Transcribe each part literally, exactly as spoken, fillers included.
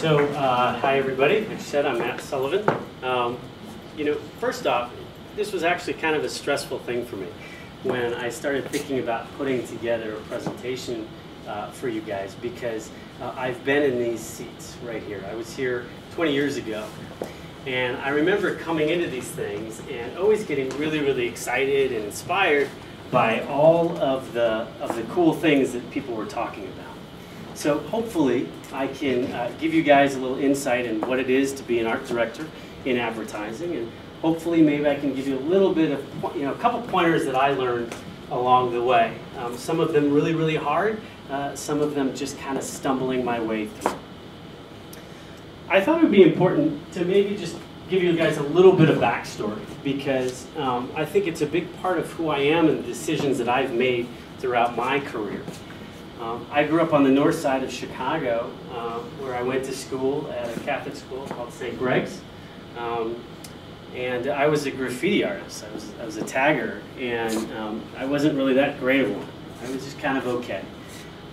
So, uh, hi everybody. Like I said, I'm Matt Sullivan. Um, you know, first off, this was actually kind of a stressful thing for me when I started thinking about putting together a presentation uh, for you guys, because uh, I've been in these seats right here. I was here twenty years ago, and I remember coming into these things and always getting really, really excited and inspired by all of the of the cool things that people were talking about. So hopefully I can uh, give you guys a little insight in what it is to be an art director in advertising, and hopefully maybe I can give you a little bit of, you know, a couple pointers that I learned along the way. Um, some of them really, really hard, uh, some of them just kind of stumbling my way through. I thought it would be important to maybe just give you guys a little bit of backstory, because um, I think it's a big part of who I am and the decisions that I've made throughout my career. Um, I grew up on the north side of Chicago, uh, where I went to school at a Catholic school called Saint Greg's, um, and I was a graffiti artist. I was I was a tagger, and um, I wasn't really that great of one. I was just kind of okay,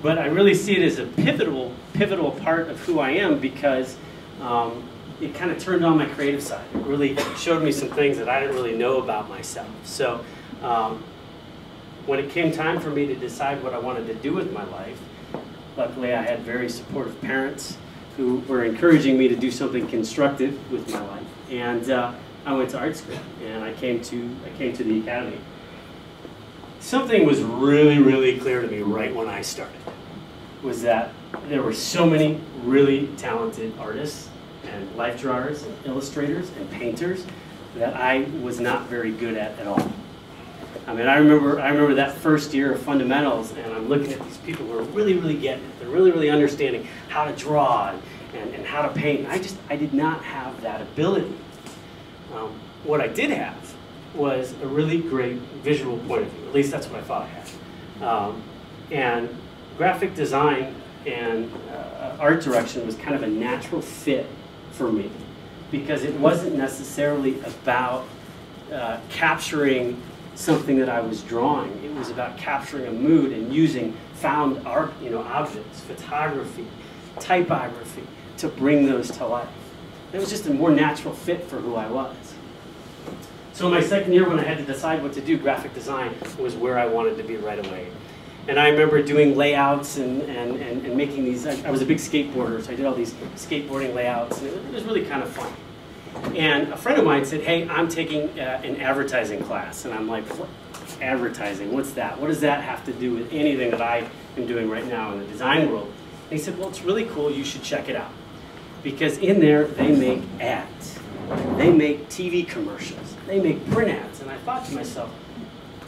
but I really see it as a pivotal pivotal part of who I am, because um, it kind of turned on my creative side. It really showed me some things that I didn't really know about myself. So. Um, When it came time for me to decide what I wanted to do with my life, luckily I had very supportive parents who were encouraging me to do something constructive with my life. And uh, I went to art school, and I came to I came to the academy. Something was really, really clear to me right when I started, was that there were so many really talented artists and life drawers and illustrators and painters that I was not very good at at all. I mean, I remember, I remember that first year of fundamentals, and I'm looking at these people who are really, really getting it. They're really, really understanding how to draw and, and, and how to paint. I just, I did not have that ability. Um, what I did have was a really great visual point of view. At least that's what I thought I had. Um, and graphic design and uh, art direction was kind of a natural fit for me, because it wasn't necessarily about uh, capturing something that I was drawing. It was about capturing a mood and using found art, you know, objects, photography, typography, to bring those to life. It was just a more natural fit for who I was. So my second year, when I had to decide what to do, graphic design was where I wanted to be right away. And I remember doing layouts and, and, and, and making these, I, I was a big skateboarder, so I did all these skateboarding layouts, and it, it was really kind of fun. And a friend of mine said, hey, I'm taking uh, an advertising class. And I'm like, what? Advertising? What's that? What does that have to do with anything that I am doing right now in the design world? And he said, well, it's really cool. You should check it out. Because in there, they make ads. They make T V commercials. They make print ads. And I thought to myself,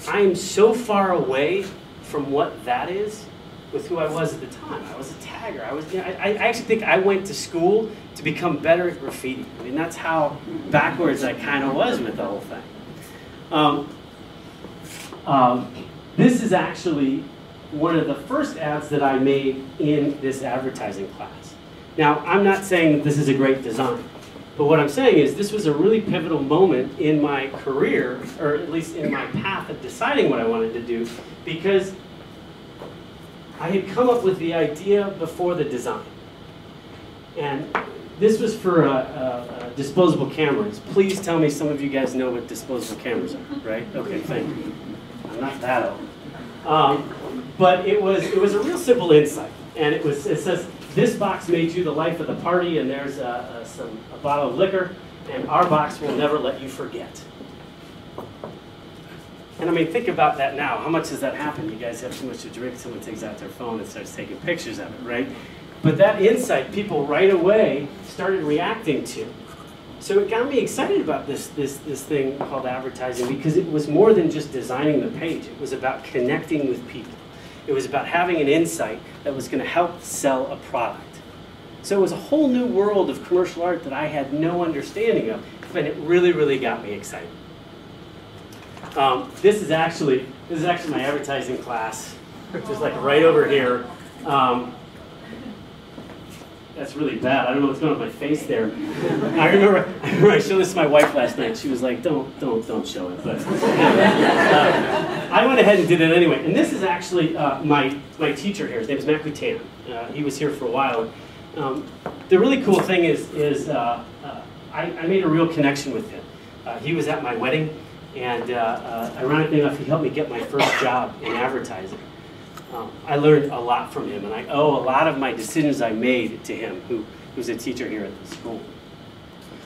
I am so far away from what that is with who I was at the time. I was a tagger. I was. You know, I, I actually think I went to school to become better at graffiti. I mean, that's how backwards I kind of was with the whole thing. Um, um, this is actually one of the first ads that I made in this advertising class. Now, I'm not saying that this is a great design, but what I'm saying is this was a really pivotal moment in my career, or at least in my path of deciding what I wanted to do, because I had come up with the idea before the design. And this was for uh, uh, disposable cameras. Please tell me some of you guys know what disposable cameras are, right? Okay, thank you. I'm not that old. Um, but it was, it was a real simple insight. And it, was, it says, this box made you the life of the party, and there's uh, uh, some, a bottle of liquor, and our box will never let you forget. And I mean, think about that now. How much does that happen? You guys have too much to drink, someone takes out their phone and starts taking pictures of it, right? But that insight, people right away started reacting to. So it got me excited about this, this, this thing called advertising, because it was more than just designing the page. It was about connecting with people. It was about having an insight that was going to help sell a product. So it was a whole new world of commercial art that I had no understanding of, but it really, really got me excited. Um, this is actually this is actually my advertising class, which is like right over here. Um, that's really bad. I don't know what's going on with my face there. I remember I remember I showed this to my wife last night. She was like, "Don't don't don't show it." But uh, I went ahead and did it anyway. And this is actually uh, my my teacher here. His name is Matt Coutan. Uh, he was here for a while. Um, the really cool thing is, is uh, uh, I, I made a real connection with him. Uh, he was at my wedding, and uh, uh, ironically enough, he helped me get my first job in advertising. Um, I learned a lot from him, and I owe a lot of my decisions I made to him, who was a teacher here at the school.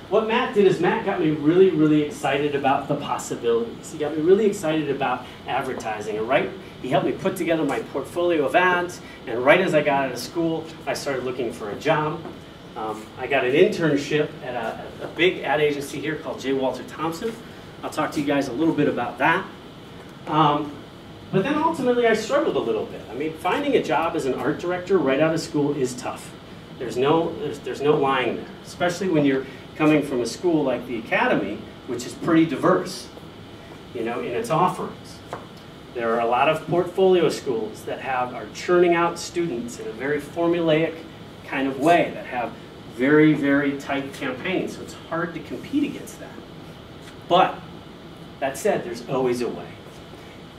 What Matt did is Matt got me really, really excited about the possibilities. He got me really excited about advertising. And right, he helped me put together my portfolio of ads, and right as I got out of school, I started looking for a job. Um, I got an internship at a, a big ad agency here called J. Walter Thompson. I'll talk to you guys a little bit about that. Um, but then ultimately, I struggled a little bit. I mean, finding a job as an art director right out of school is tough. There's no, there's, there's no lying there, especially when you're coming from a school like the Academy, which is pretty diverse, you know, in its offerings. There are a lot of portfolio schools that have, are churning out students in a very formulaic kind of way, that have very, very tight campaigns, so it's hard to compete against that. But, that said, there's always a way.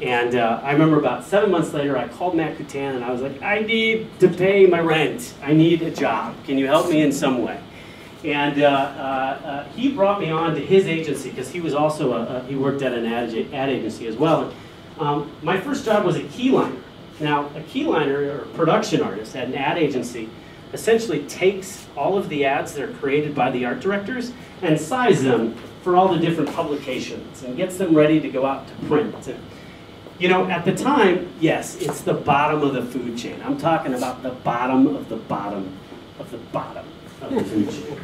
And uh, I remember about seven months later, I called Matt Coutan and I was like, I need to pay my rent. I need a job. Can you help me in some way? And uh, uh, uh, he brought me on to his agency, because he was also, a, a, he worked at an ad, ad agency as well. And, um, my first job was a keyliner. Now, a keyliner, or production artist at an ad agency, essentially takes all of the ads that are created by the art directors and sizes them for all the different publications and gets them ready to go out to print. And, you know, at the time, yes, it's the bottom of the food chain. I'm talking about the bottom of the bottom of the bottom of the food chain.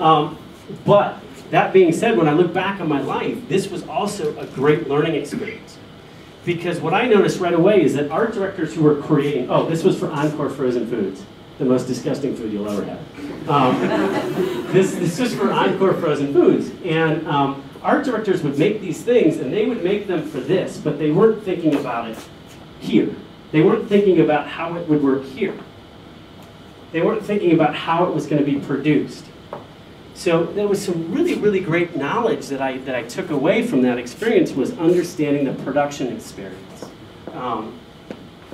Um, but that being said, when I look back on my life, this was also a great learning experience. Because what I noticed right away is that art directors who were creating, oh, this was for Encore Frozen Foods, the most disgusting food you'll ever have. Um, this, this was for Encore Frozen Foods. And um, art directors would make these things, and they would make them for this, but they weren't thinking about it here. They weren't thinking about how it would work here. They weren't thinking about how it was going to be produced. So there was some really, really great knowledge that I, that I took away from that experience, was understanding the production experience. Um,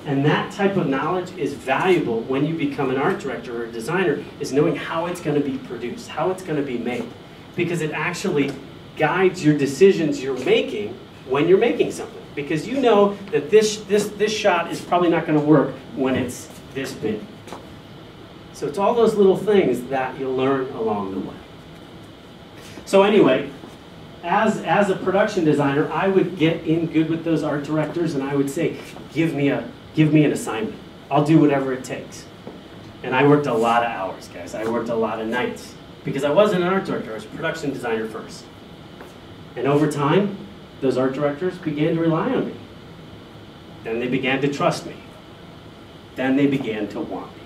And that type of knowledge is valuable when you become an art director or a designer, is knowing how it's going to be produced, how it's going to be made. Because it actually guides your decisions you're making when you're making something. Because you know that this, this, this shot is probably not going to work when it's this big. So it's all those little things that you learn along the way. So anyway, As, as a production designer, I would get in good with those art directors, and I would say, give me, a, give me an assignment. I'll do whatever it takes. And I worked a lot of hours, guys. I worked a lot of nights. Because I wasn't an art director. I was a production designer first. And over time, those art directors began to rely on me. Then they began to trust me. Then they began to want me.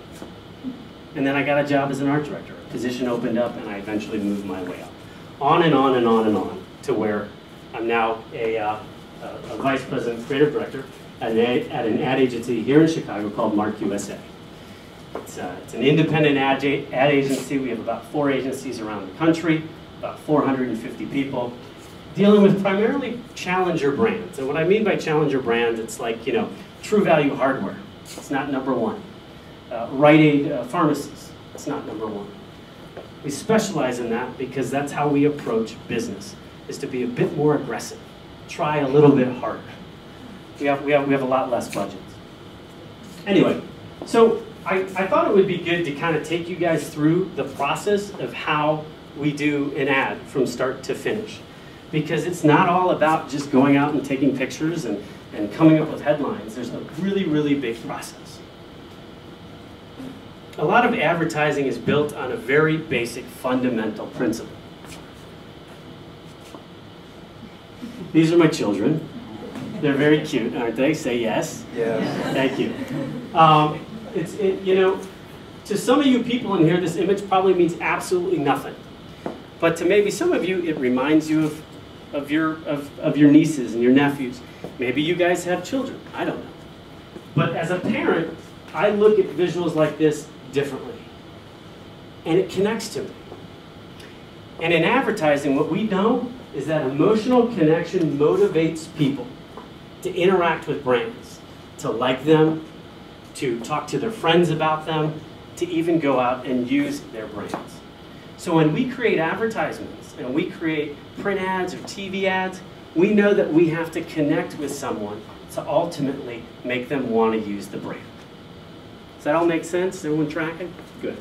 And then I got a job as an art director. A position opened up, and I eventually moved my way up. On and on and on and on, to where I'm now a, uh, a, a vice president, creative director at an, ad, at an ad agency here in Chicago called MARC U S A. It's, uh, it's an independent ad, ad agency. We have about four agencies around the country, about four hundred fifty people, dealing with primarily challenger brands. And what I mean by challenger brands, it's like, you know, True Value hardware. It's not number one. Uh, Rite Aid uh, pharmacies. It's not number one. We specialize in that because that's how we approach business, is to be a bit more aggressive, try a little bit harder. We have, we have, we have a lot less budgets. Anyway, so I, I thought it would be good to kind of take you guys through the process of how we do an ad from start to finish. Because it's not all about just going out and taking pictures and, and coming up with headlines. There's a really, really big process. A lot of advertising is built on a very basic fundamental principle. These are my children. They're very cute, aren't they? Say yes. Yes. Thank you. Um, it's, it, you know, to some of you people in here, this image probably means absolutely nothing. But to maybe some of you, it reminds you of, of, your, of, of your nieces and your nephews. Maybe you guys have children. I don't know. But as a parent, I look at visuals like this differently. And it connects to me. And in advertising, what we know is that emotional connection motivates people to interact with brands, to like them, to talk to their friends about them, to even go out and use their brands. So when we create advertisements and we create print ads or T V ads, we know that we have to connect with someone to ultimately make them want to use the brand. Does that all make sense? Everyone tracking? Good.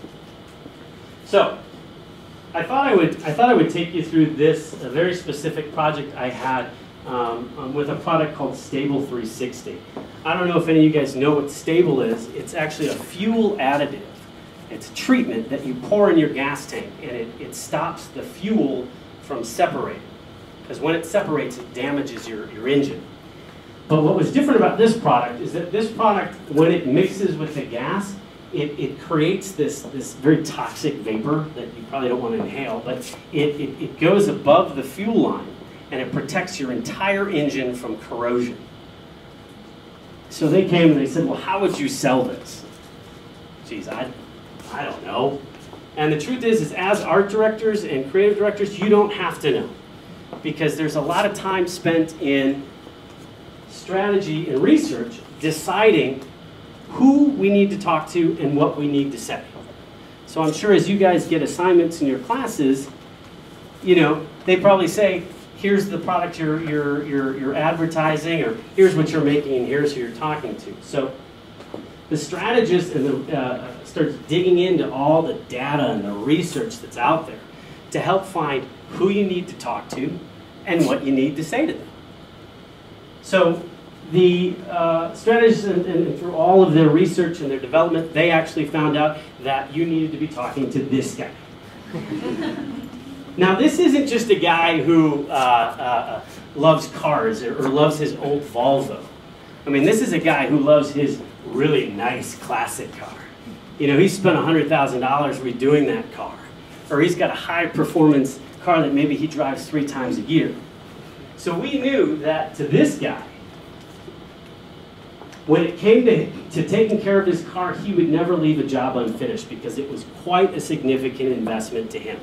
So I thought I would, I thought I would take you through this a very specific project I had um, um, with a product called Stable three sixty. I don't know if any of you guys know what Stable is. It's actually a fuel additive. It's a treatment that you pour in your gas tank, and it, it stops the fuel from separating. Because when it separates, it damages your, your engine. But what was different about this product is that this product, when it mixes with the gas, it, it creates this, this very toxic vapor that you probably don't want to inhale, but it, it, it goes above the fuel line, and it protects your entire engine from corrosion. So they came and they said, well, how would you sell this? Geez, I, I don't know. And the truth is, is as art directors and creative directors, you don't have to know. Because there's a lot of time spent in strategy and research deciding who we need to talk to and what we need to say. So I'm sure as you guys get assignments in your classes, you know, they probably say, here's the product you're, you're, you're, you're advertising, or here's what you're making, and here's who you're talking to. So the strategist and the, uh, starts digging into all the data and the research that's out there to help find who you need to talk to and what you need to say to them. So the uh, strategists, and, and through all of their research and their development, they actually found out that you needed to be talking to this guy. Now, this isn't just a guy who uh, uh, loves cars or, or loves his old Volvo. I mean, this is a guy who loves his really nice classic car. You know, he spent one hundred thousand dollars redoing that car. Or he's got a high-performance car that maybe he drives three times a year. So we knew that to this guy, when it came to, to taking care of his car, he would never leave a job unfinished because it was quite a significant investment to him.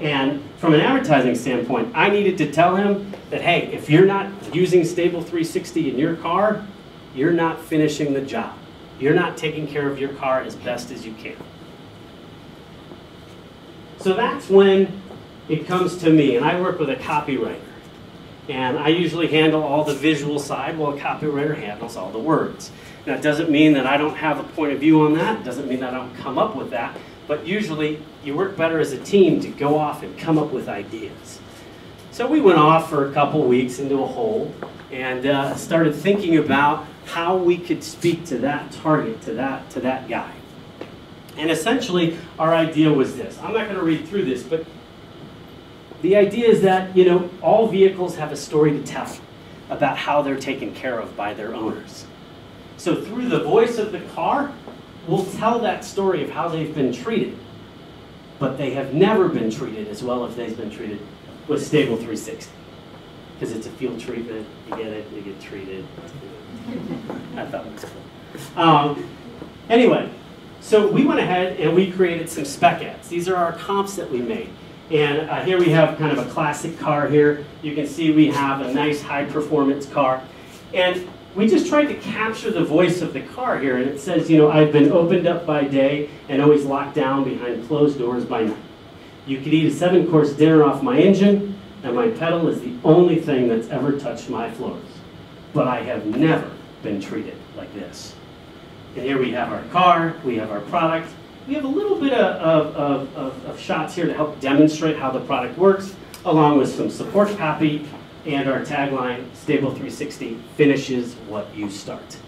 And from an advertising standpoint, I needed to tell him that, hey, if you're not using Stable three sixty in your car, you're not finishing the job. You're not taking care of your car as best as you can. So that's when it comes to me, and I work with a copywriter. And I usually handle all the visual side while a copywriter handles all the words. Now, it doesn't mean that I don't have a point of view on that. It doesn't mean that I don't come up with that. But usually, you work better as a team to go off and come up with ideas. So we went off for a couple weeks into a hole and uh, started thinking about how we could speak to that target, to that, to that guy. And essentially, our idea was this. I'm not going to read through this, but the idea is that, you know, all vehicles have a story to tell about how they're taken care of by their owners. So through the voice of the car, we'll tell that story of how they've been treated, but they have never been treated as well as they've been treated with Stable three sixty. Because it's a fuel treatment, you get it, you get treated. I thought it was cool. Um, anyway. So we went ahead and we created some spec ads. These are our comps that we made. And uh, here we have kind of a classic car here. You can see we have a nice high-performance car. And we just tried to capture the voice of the car here. And it says, you know, I've been opened up by day and always locked down behind closed doors by night. You could eat a seven-course dinner off my engine, and my pedal is the only thing that's ever touched my floors. But I have never been treated like this. And here we have our car, we have our product. We have a little bit of, of, of, of shots here to help demonstrate how the product works, along with some support copy and our tagline, Stable three sixty finishes what you start.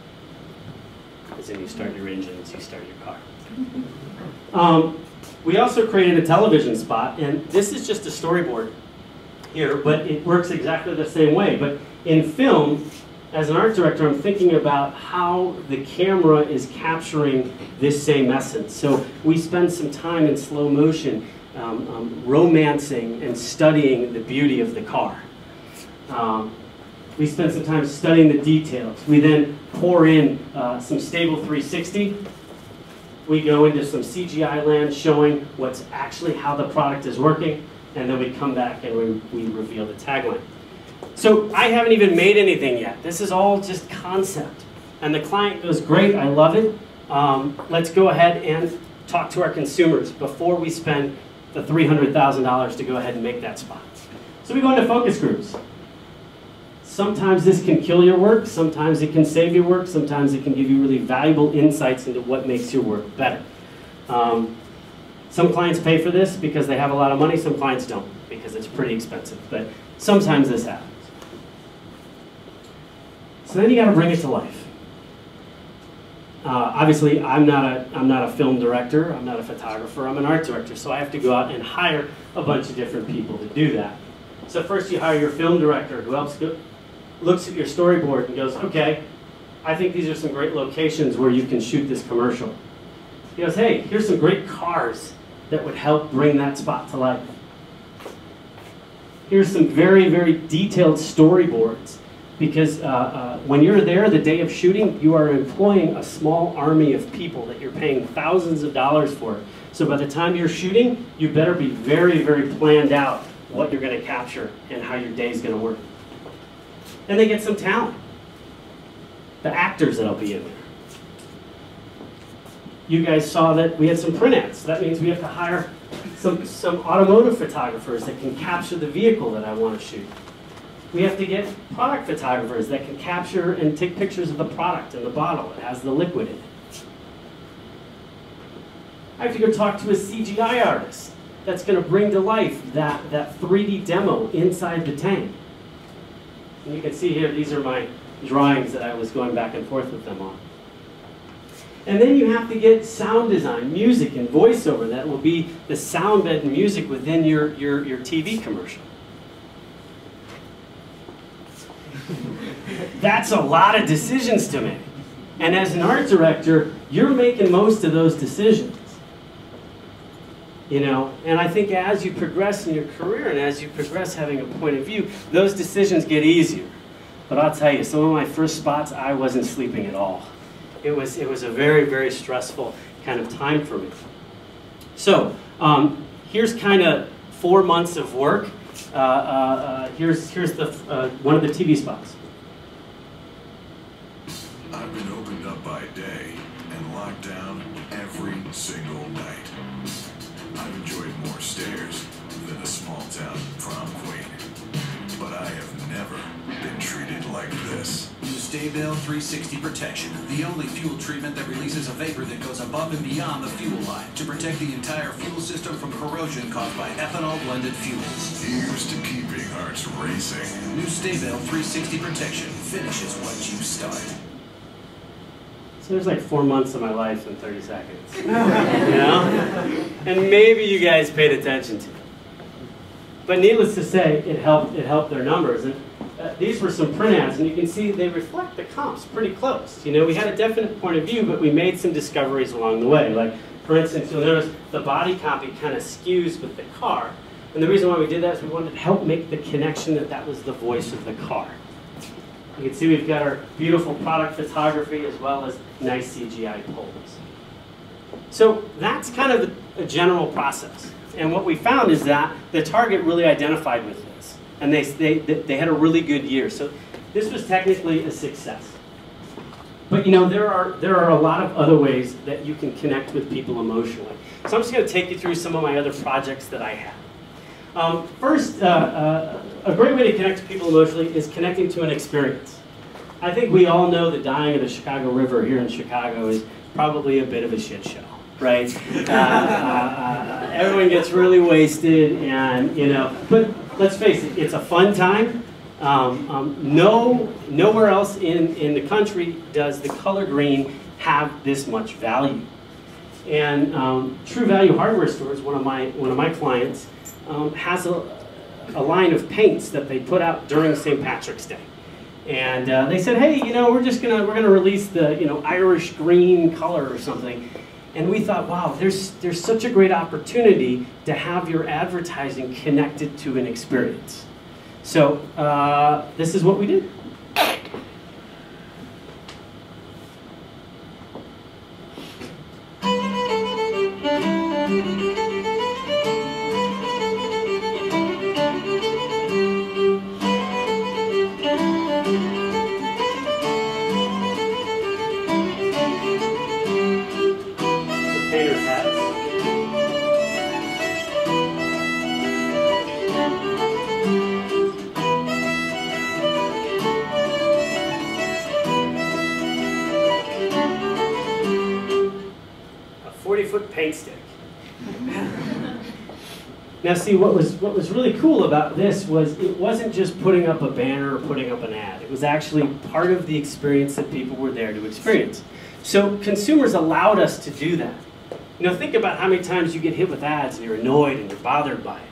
As in you start your engine, as you start your car. Um, we also created a television spot, and this is just a storyboard here, but it works exactly the same way. But in film, as an art director, I'm thinking about how the camera is capturing this same essence. So we spend some time in slow motion um, um, romancing and studying the beauty of the car. Um, we spend some time studying the details. We then pour in uh, some Stable three sixty. We go into some C G I land showing what's actually how the product is working. And then we come back and we, we reveal the tagline. So I haven't even made anything yet. This is all just concept. And the client goes, great, I love it. um, let's go ahead and talk to our consumers before we spend the three hundred thousand dollars to go ahead and make that spot. So we go into focus groups. Sometimes this can kill your work, sometimes it can save your work, sometimes it can give you really valuable insights into what makes your work better. Um, some clients pay for this because they have a lot of money, some clients don't because it's pretty expensive, but sometimes this happens. So then you gotta bring it to life. Uh, obviously, I'm not a, I'm not a film director, I'm not a photographer, I'm an art director, so I have to go out and hire a bunch of different people to do that. So first you hire your film director who helps go, looks at your storyboard and goes, okay, I think these are some great locations where you can shoot this commercial. He goes, hey, here's some great cars that would help bring that spot to life. Here's some very, very detailed storyboards because uh, uh, when you're there the day of shooting, you are employing a small army of people that you're paying thousands of dollars for. So by the time you're shooting, you better be very, very planned out what you're going to capture and how your day's going to work. Then they get some talent. The actors that'll be in there. You guys saw that we had some print ads. That means we have to hire some, some automotive photographers that can capture the vehicle that I want to shoot. We have to get product photographers that can capture and take pictures of the product and the bottle that has the liquid in it. I have to go talk to a C G I artist that's going to bring to life that, that three D demo inside the tank. And you can see here, these are my drawings that I was going back and forth with them on. And then you have to get sound design, music, and voiceover. That will be the sound bed and music within your, your, your T V commercial. That's a lot of decisions to make. And as an art director, you're making most of those decisions. You know, and I think as you progress in your career and as you progress having a point of view, those decisions get easier. But I'll tell you, some of my first spots, I wasn't sleeping at all. It was, it was a very, very stressful kind of time for me. So um, here's kind of four months of work. Uh, uh, uh, here's here's the, uh, one of the T V spots. I've been opened up by day and locked down every single night. I've enjoyed more stares than a small-town prom queen, but I have never been treated like this. Use Stable three sixty Protection, the only fuel treatment that releases a vapor that goes above and beyond the fuel line to protect the entire fuel system from corrosion caused by ethanol-blended fuels. Here's to keeping hearts racing. New Stable three sixty Protection finishes what you start. So there's like four months of my life in thirty seconds, you know? And maybe you guys paid attention to it. But needless to say, it helped, it helped their numbers. And uh, these were some print ads, and you can see they reflect the comps pretty close. You know, we had a definite point of view, but we made some discoveries along the way. Like, for instance, you'll notice the body copy kind of skews with the car. And the reason why we did that is we wanted to help make the connection that that was the voice of the car. You can see we've got our beautiful product photography as well as nice C G I poles. So that's kind of a general process. And what we found is that the target really identified with this. And they, they, they had a really good year. So this was technically a success. But you know, there are, there are a lot of other ways that you can connect with people emotionally. So I'm just going to take you through some of my other projects that I have. Um, first, uh, uh, a great way to connect to people emotionally is connecting to an experience. I think we all know the dying of the Chicago River here in Chicago is probably a bit of a shit show, right? Uh, uh, uh, everyone gets really wasted and, you know, but let's face it, it's a fun time. Um, um, no, nowhere else in, in the country does the color green have this much value. And um, True Value Hardware Store is one of my, one of my clients. Um, has a, a line of paints that they put out during Saint Patrick's Day, and uh, they said, "Hey, you know, we're just gonna we're gonna release the you know Irish green color or something," and we thought, "Wow, there's there's such a great opportunity to have your advertising connected to an experience." So uh, this is what we did. paint stick. Now see, what was, what was really cool about this was it wasn't just putting up a banner or putting up an ad. It was actually part of the experience that people were there to experience. So consumers allowed us to do that. You know, think about how many times you get hit with ads and you're annoyed and you're bothered by it.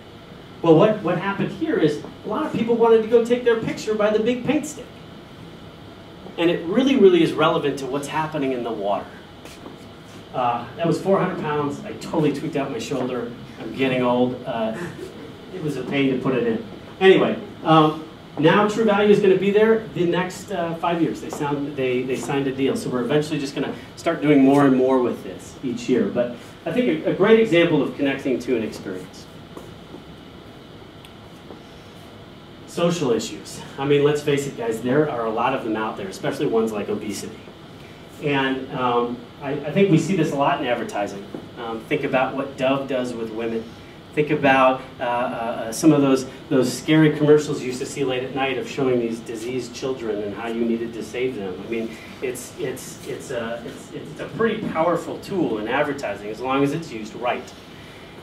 Well, what, what happened here is a lot of people wanted to go take their picture by the big paint stick. And it really, really is relevant to what's happening in the water. Uh, that was four hundred pounds. I totally tweaked out my shoulder. I'm getting old. Uh, it was a pain to put it in. Anyway, um, now True Value is going to be there the next uh, five years. They, sound, they, they signed a deal. So we're eventually just going to start doing more and more with this each year. But I think a, a great example of connecting to an experience. Social issues. I mean, let's face it, guys, there are a lot of them out there, especially ones like obesity. And um, I, I think we see this a lot in advertising. Um, think about what Dove does with women. Think about uh, uh, some of those, those scary commercials you used to see late at night of showing these diseased children and how you needed to save them. I mean, it's, it's, it's, a, it's, it's a pretty powerful tool in advertising as long as it's used right.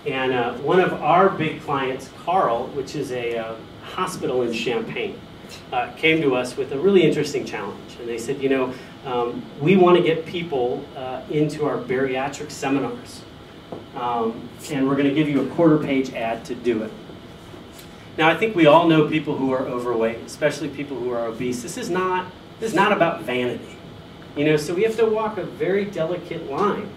And uh, one of our big clients, Carl, which is a uh, hospital in Champaign, uh, came to us with a really interesting challenge. And they said, you know, Um, we want to get people uh, into our bariatric seminars, um, and we're going to give you a quarter page ad to do it. Now, I think we all know people who are overweight, especially people who are obese. This is not, this is not about vanity, you know, so we have to walk a very delicate line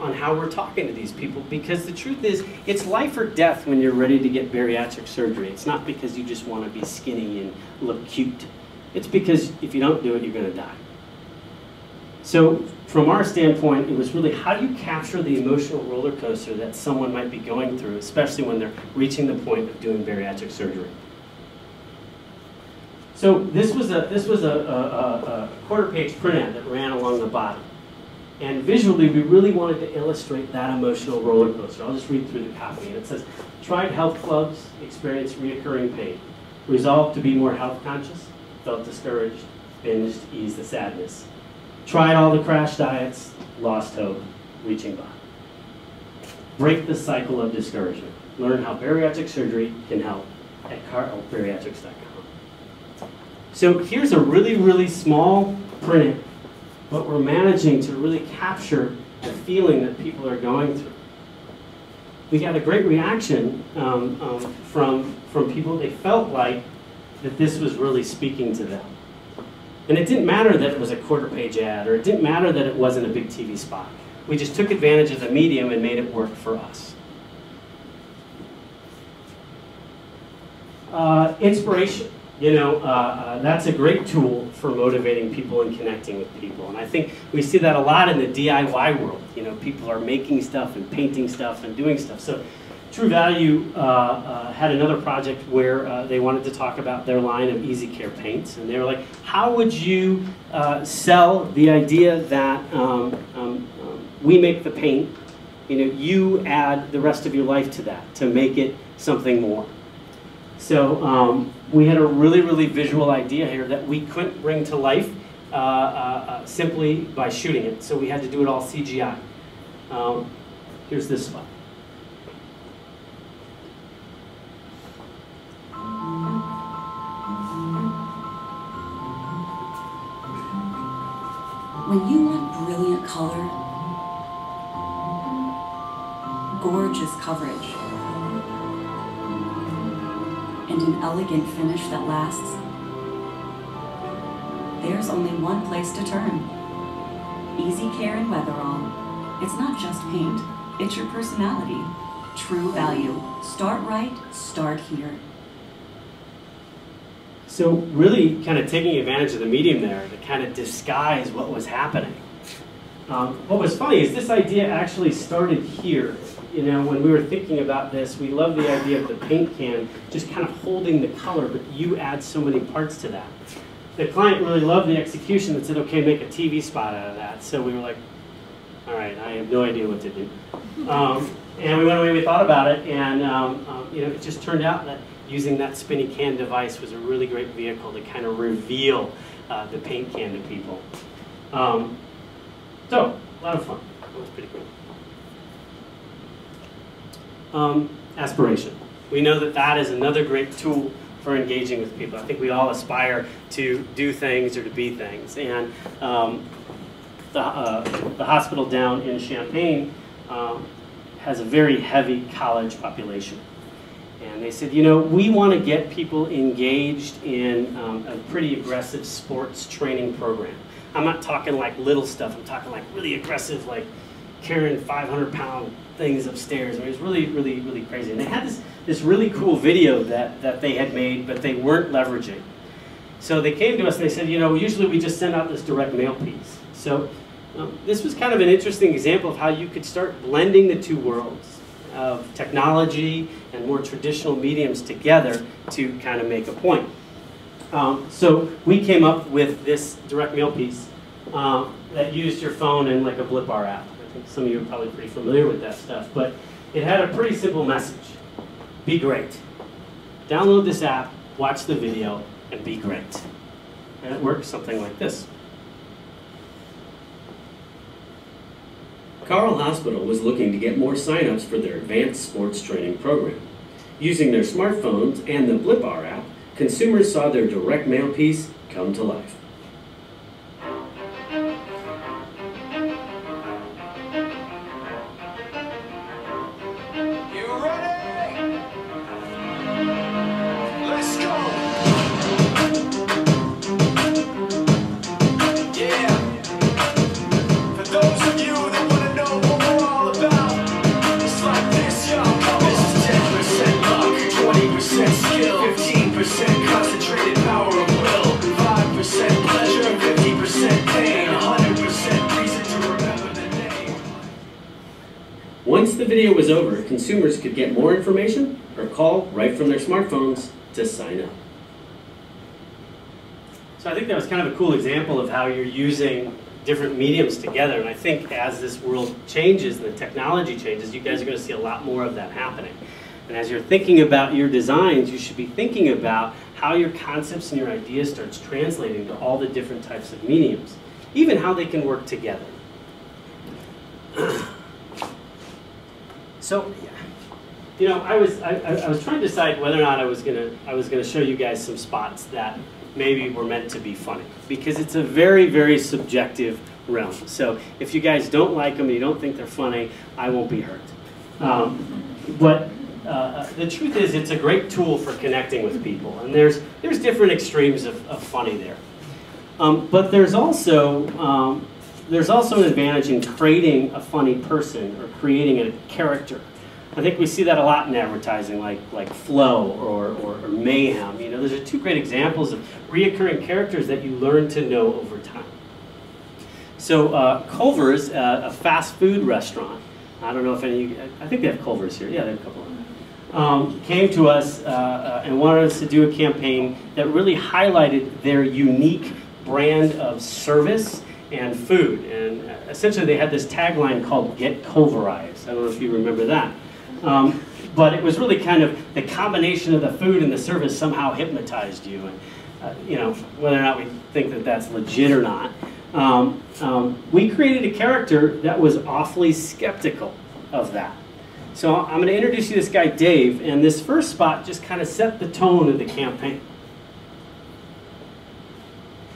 on how we're talking to these people, because the truth is, it's life or death when you're ready to get bariatric surgery. It's not because you just want to be skinny and look cute. It's because if you don't do it, you're going to die. So from our standpoint, it was really how do you capture the emotional roller coaster that someone might be going through, especially when they're reaching the point of doing bariatric surgery. So this was a, this was a, a, a quarter page print ad that ran along the bottom. And visually, we really wanted to illustrate that emotional roller coaster. I'll just read through the copy. And it says, tried health clubs, experienced reoccurring pain, resolved to be more health conscious, felt discouraged, binged, eased the sadness. Tried all the crash diets, lost hope, reaching bottom. Break the cycle of discouragement. Learn how bariatric surgery can help at carl bariatrics dot com. So here's a really, really small print, but we're managing to really capture the feeling that people are going through. We got a great reaction um, um, from, from people. They felt like that this was really speaking to them. And it didn't matter that it was a quarter page ad, or it didn't matter that it wasn't a big T V spot. We just took advantage of the medium and made it work for us. Uh, inspiration, you know, uh, uh, that's a great tool for motivating people and connecting with people. And I think we see that a lot in the D I Y world. You know, people are making stuff and painting stuff and doing stuff. So True Value uh, uh, had another project where uh, they wanted to talk about their line of Easy Care paints, and they were like, how would you uh, sell the idea that um, um, um, we make the paint, you know, you add the rest of your life to that to make it something more. So um, we had a really, really visual idea here that we couldn't bring to life uh, uh, uh, simply by shooting it, so we had to do it all C G I. Um, here's this spot. When you want brilliant color, gorgeous coverage, and an elegant finish that lasts, there's only one place to turn. Easy Care and Weatherall. It's not just paint, it's your personality. True Value. Start right, start here. So really kind of taking advantage of the medium there to kind of disguise what was happening. Um, what was funny is this idea actually started here. You know, when we were thinking about this, we love the idea of the paint can just kind of holding the color, but you add so many parts to that. The client really loved the execution that said, okay, make a T V spot out of that. So we were like, all right, I have no idea what to do. Um, and we went away, we thought about it, and um, um, you know, it just turned out that using that spinny can device was a really great vehicle to kind of reveal uh, the paint can to people. Um, so, a lot of fun. That was pretty cool. um, aspiration. We know that that is another great tool for engaging with people. I think we all aspire to do things or to be things. And um, the, uh, the hospital down in Champaign um, has a very heavy college population. And they said, you know, we want to get people engaged in um, a pretty aggressive sports training program. I'm not talking like little stuff. I'm talking like really aggressive, like carrying five hundred pound things upstairs. I mean, it was really, really, really crazy. And they had this, this really cool video that, that they had made, but they weren't leveraging. So they came to us and they said, you know, usually we just send out this direct mail piece. So um, this was kind of an interesting example of how you could start blending the two worlds of technology and more traditional mediums together to kind of make a point. Um, so we came up with this direct mail piece um, that used your phone and like a Blippar app. I think some of you are probably pretty familiar with that stuff, but it had a pretty simple message. Be great. Download this app, watch the video, and be great. And it works something like this. Carl Hospital was looking to get more signups for their advanced sports training program. Using their smartphones and the Blippar app, consumers saw their direct mail piece come to life. Once the video was over, consumers could get more information or call right from their smartphones to sign up. So I think that was kind of a cool example of how you're using different mediums together. And I think as this world changes and the technology changes, you guys are going to see a lot more of that happening. And as you're thinking about your designs, you should be thinking about how your concepts and your ideas starts translating to all the different types of mediums, even how they can work together. So, you know, I was I, I was trying to decide whether or not I was gonna I was gonna show you guys some spots that maybe were meant to be funny, because it's a very very subjective realm. So if you guys don't like them and you don't think they're funny, I won't be hurt. Um, but uh, the truth is, it's a great tool for connecting with people, and there's there's different extremes of, of funny there. Um, but there's also um, There's also an advantage in creating a funny person or creating a character. I think we see that a lot in advertising, like like Flow or, or, or Mayhem. You know, those are two great examples of reoccurring characters that you learn to know over time. So uh, Culver's, uh, a fast food restaurant. I don't know if any. I think they have Culver's here. Yeah, they have a couple of them. Um, came to us uh, uh, and wanted us to do a campaign that really highlighted their unique brand of service and food, and essentially they had this tagline called "Get Culverized." I don't know if you remember that, um, but it was really kind of the combination of the food and the service somehow hypnotized you, and uh, you know, whether or not we think that that's legit or not. Um, um, we created a character that was awfully skeptical of that. So I'm going to introduce you to this guy Dave, and this first spot just kind of set the tone of the campaign.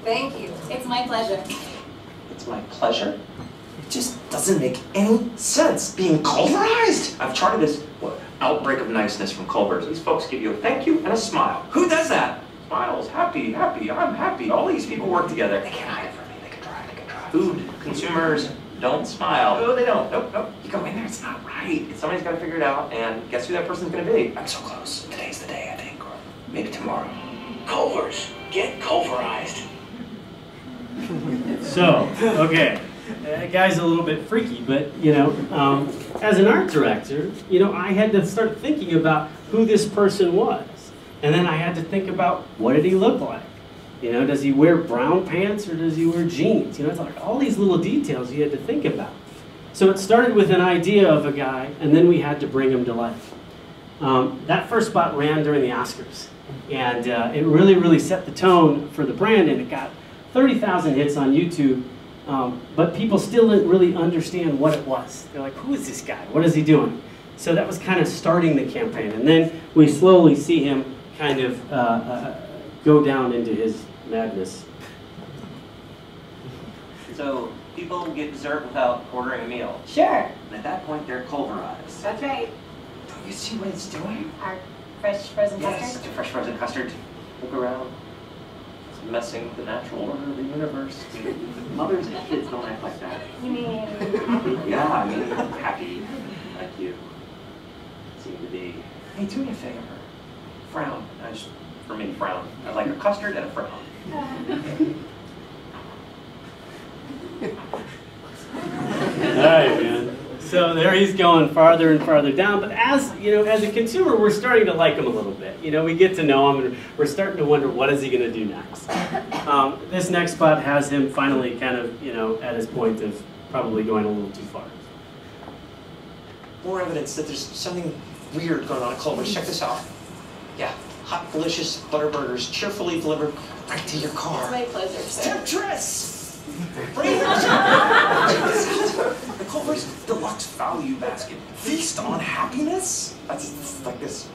Thank you. It's my pleasure. It's my pleasure. It just doesn't make any sense being Culverized. I've charted this what, outbreak of niceness from Culver's. These folks give you a thank you and a smile. Who does that? Smiles, happy, happy, I'm happy. All these people work together. They can't hide it from me. They can try, they can try. Food, consumers, don't smile. No, they don't. Nope, nope. You go in there, it's not right. Somebody's got to figure it out, and guess who that person's going to be? I'm so close. Today's the day, I think, or maybe tomorrow. Culver's. Get Culverized. So, okay, that guy's a little bit freaky, but, you know, um, as an art director, you know, I had to start thinking about who this person was. And then I had to think about, what did he look like? You know, does he wear brown pants or does he wear jeans? You know, it's like all these little details you had to think about. So it started with an idea of a guy, and then we had to bring him to life. Um, that first spot ran during the Oscars, and uh, it really, really set the tone for the brand, and it got thirty thousand hits on YouTube, um, but people still didn't really understand what it was. They're like, who is this guy? What is he doing? So that was kind of starting the campaign. And then we slowly see him kind of uh, uh, go down into his madness. So people get dessert without ordering a meal. Sure. And at that point, they're Culverized. That's right. Don't you see what it's doing? Our fresh frozen yes, custard? Yes, the fresh frozen custard. Look around. It's messing with the natural order of the universe. Mothers and kids don't act like that. You mean? Yeah, I mean, I'm happy like you seem to be. Hey, do me a favor. Frown. I just, for me, frown. I like a custard and a frown. Alright, man. So there he's going farther and farther down, but as, you know, as a consumer, we're starting to like him a little bit. You know, we get to know him, and we're starting to wonder, what is he going to do next? Um, this next spot has him finally kind of, you know, at his point of probably going a little too far. More evidence that there's something weird going on at Culver's. Check this out. Yeah, hot, delicious butter burgers, cheerfully delivered right to your car. It's my pleasure, sir. Temptress! The Culver's Deluxe Value Basket. Feast on happiness? That's, that's like this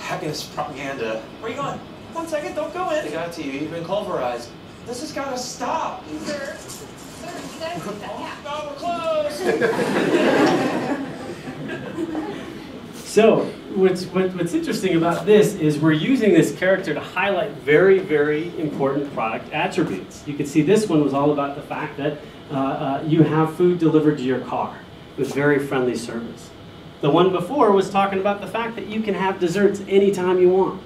happiness propaganda. Where are you going? One second, don't go in. They got to you, you've been Culverized. This has got to stop. Sir, sir, you guys get that. No, we're closed. So, what's, what, what's interesting about this is we're using this character to highlight very, very important product attributes. You can see this one was all about the fact that uh, uh, you have food delivered to your car with very friendly service. The one before was talking about the fact that you can have desserts anytime you want.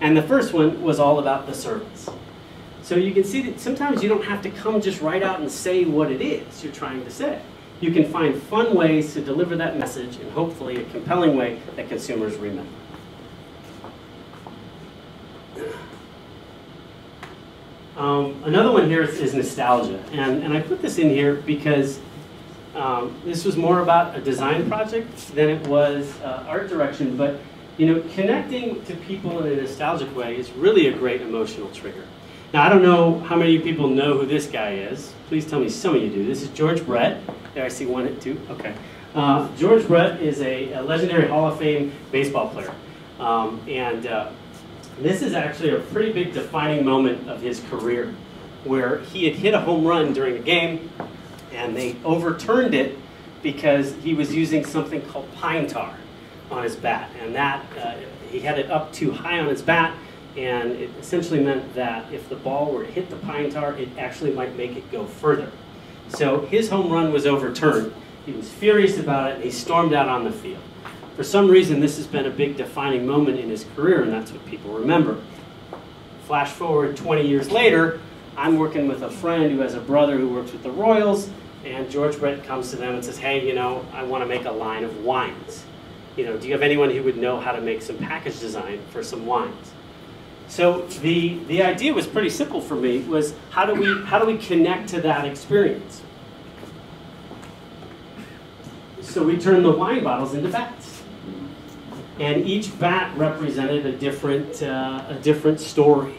And the first one was all about the service. So you can see that sometimes you don't have to come just right out and say what it is you're trying to say. You can find fun ways to deliver that message in hopefully a compelling way that consumers remember. Um, another one here is, is nostalgia. And, and I put this in here because um, this was more about a design project than it was uh, art direction. But you know, connecting to people in a nostalgic way is really a great emotional trigger. Now, I don't know how many of you people know who this guy is. Please tell me some of you do. This is George Brett. There, I see one and two. Okay. Uh, George Brett is a, a legendary Hall of Fame baseball player. Um, and uh, this is actually a pretty big defining moment of his career, where he had hit a home run during a game, and they overturned it because he was using something called pine tar on his bat. And that uh, he had it up too high on his bat. And it essentially meant that if the ball were to hit the pine tar, it actually might make it go further. So his home run was overturned. He was furious about it, and he stormed out on the field. For some reason, this has been a big defining moment in his career, and that's what people remember. Flash forward twenty years later, I'm working with a friend who has a brother who works with the Royals, and George Brett comes to them and says, hey, you know, I want to make a line of wines. You know, do you have anyone who would know how to make some package design for some wines? So the, the idea was pretty simple for me, was how do we, how do we connect to that experience? So we turned the wine bottles into bats. And each bat represented a different, uh, a different story.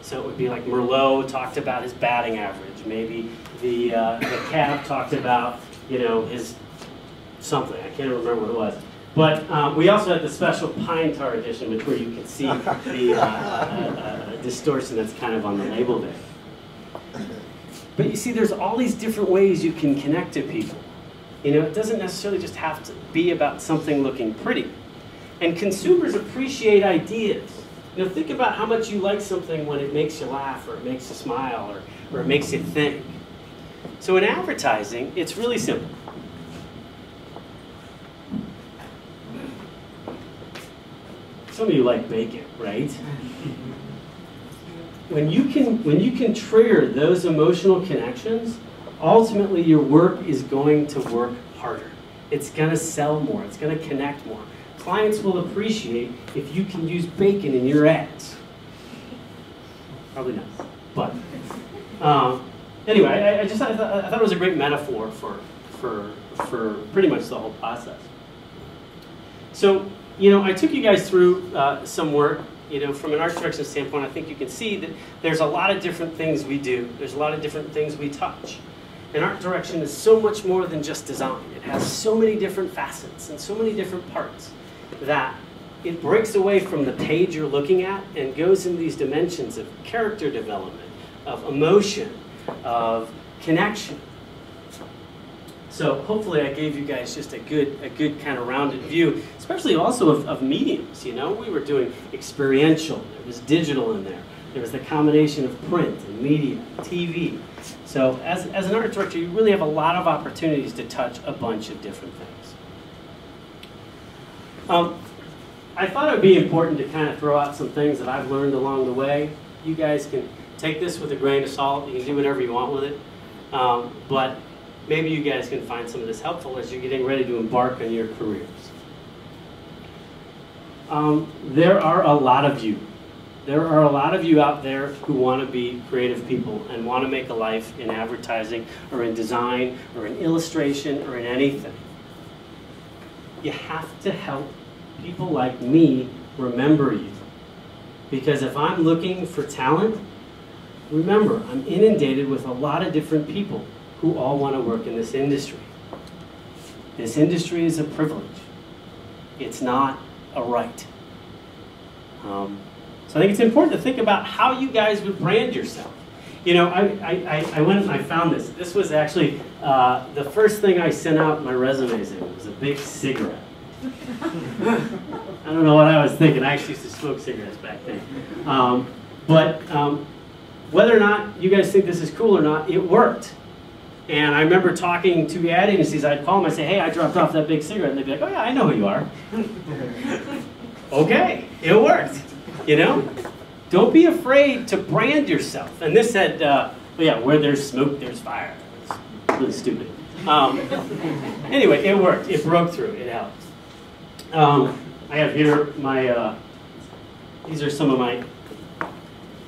So it would be like Merlot talked about his batting average. Maybe the, uh, the cab talked about, you know, his something. I can't remember what it was. But um, we also had the special pine tar edition, which where you can see the uh, uh, uh, distortion that's kind of on the label there. But you see, there's all these different ways you can connect to people. You know, it doesn't necessarily just have to be about something looking pretty. And consumers appreciate ideas. You know, think about how much you like something when it makes you laugh, or it makes you smile, or, or it makes you think. So in advertising, it's really simple. Some of you like bacon, right? When you can, when you can trigger those emotional connections, ultimately your work is going to work harder. It's going to sell more. It's going to connect more. Clients will appreciate if you can use bacon in your ads. Probably not, but um, anyway, I, I just I, th I thought it was a great metaphor for for for pretty much the whole process. So. You know, I took you guys through uh, some work, you know, from an art direction standpoint. I think you can see that there's a lot of different things we do. There's a lot of different things we touch. And art direction is so much more than just design. It has so many different facets and so many different parts that it breaks away from the page you're looking at and goes in these dimensions of character development, of emotion, of connection. So hopefully I gave you guys just a good, a good kind of rounded view, especially also of, of mediums. You know, we were doing experiential, there was digital in there. There was the combination of print and media, T V. So as, as an art director, you really have a lot of opportunities to touch a bunch of different things. Um, I thought it would be important to kind of throw out some things that I've learned along the way. You guys can take this with a grain of salt. You can do whatever you want with it. Um, but maybe you guys can find some of this helpful as you're getting ready to embark on your careers. Um, there are a lot of you. There are a lot of you out there who want to be creative people and want to make a life in advertising or in design or in illustration or in anything. You have to help people like me remember you. Because if I'm looking for talent, remember, I'm inundated with a lot of different people who all want to work in this industry. This industry is a privilege. It's not a right. Um, I think it's important to think about how you guys would brand yourself. You know, I, I, I went and I found this. This was actually uh, the first thing I sent out my resumes in was a big cigarette. I don't know what I was thinking. I actually used to smoke cigarettes back then. Um, but um, whether or not you guys think this is cool or not, it worked. And I remember talking to ad agencies. I'd call them, I'd say, hey, I dropped off that big cigarette. And they'd be like, oh yeah, I know who you are. Okay, it worked. You know, don't be afraid to brand yourself. And this said, uh, well, yeah, where there's smoke, there's fire. It's really stupid. Um, anyway, it worked. It broke through. It helped. Um, I have here my, uh, these are some of my